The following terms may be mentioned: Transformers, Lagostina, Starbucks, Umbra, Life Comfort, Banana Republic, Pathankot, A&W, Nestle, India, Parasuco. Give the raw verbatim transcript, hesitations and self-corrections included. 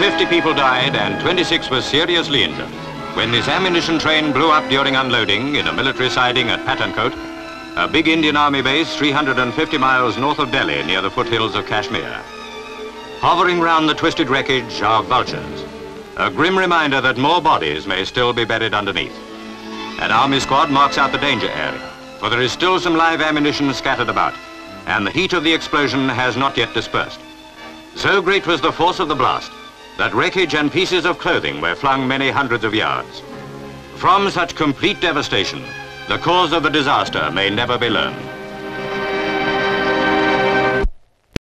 fifty people died and twenty-six were seriously injured when this ammunition train blew up during unloading in a military siding at Pathankot, a big Indian army base three hundred fifty miles north of Delhi near the foothills of Kashmir. Hovering round the twisted wreckage are vultures, a grim reminder that more bodies may still be buried underneath. An army squad marks out the danger area, for there is still some live ammunition scattered about, and the heat of the explosion has not yet dispersed. So great was the force of the blast that wreckage and pieces of clothing were flung many hundreds of yards. From such complete devastation, the cause of the disaster may never be learned.